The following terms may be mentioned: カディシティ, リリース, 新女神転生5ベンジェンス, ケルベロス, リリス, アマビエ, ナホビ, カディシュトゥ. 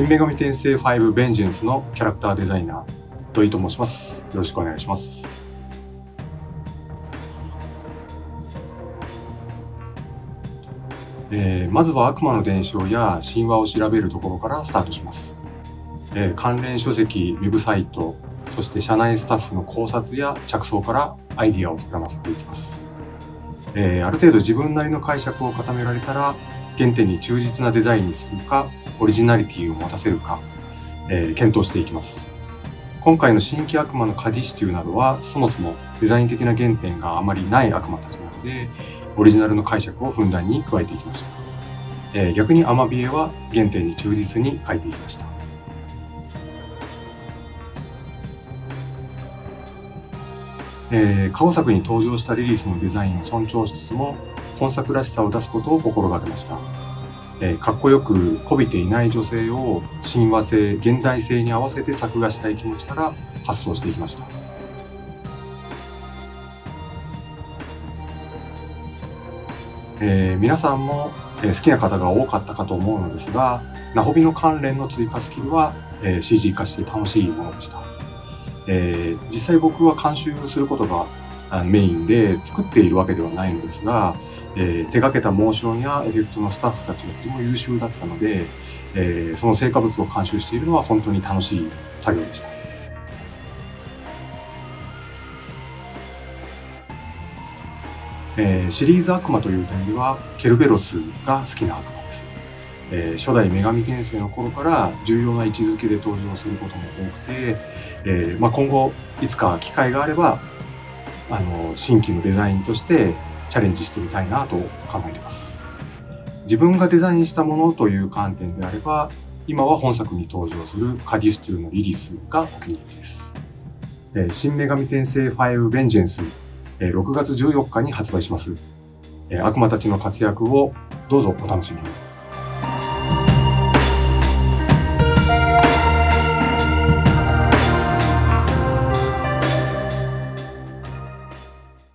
新女神転生5ベンジェンスのキャラクターデザイナー土井と申します。よろしくお願いします。まずは悪魔の伝承や神話を調べるところからスタートします。関連書籍、ウェブサイト、そして社内スタッフの考察や着想からアイディアを膨らませていきます。ある程度自分なりの解釈を固められたら、原点に忠実なデザインにするか、オリジナリティを持たせるか、検討していきます。今回の新規悪魔のカディシティなどは、そもそもデザイン的な原点があまりない悪魔たちなので、オリジナルの解釈をふんだんに加えていきました。逆にアマビエは原点に忠実に描いていきました。過去作に登場したリリースのデザインを尊重しつつも、本作らしさを出すことを心がけました。かっこよく媚びていない女性を神話性、現代性に合わせて作画したい気持ちから発想していきました。皆さんも好きな方が多かったかと思うのですが、ナホビの関連の追加スキルは CG 化して楽しいものでした。実際僕は監修することがメインで作っているわけではないのですが、手がけたモーションやエフェクトのスタッフたちがとても優秀だったので、その成果物を監修しているのは本当に楽しい作業でした。シリーズ悪魔という点では、ケルベロスが好きな悪魔です。初代女神転生の頃から重要な位置づけで登場することも多くて、今後いつか機会があれば新規のデザインとしてチャレンジしてみたいなと考えています。自分がデザインしたものという観点であれば、今は本作に登場するカディシュトゥのリリスがお気に入りです。新女神転生5ベンジェンス、6月14日に発売します。悪魔たちの活躍をどうぞお楽しみに。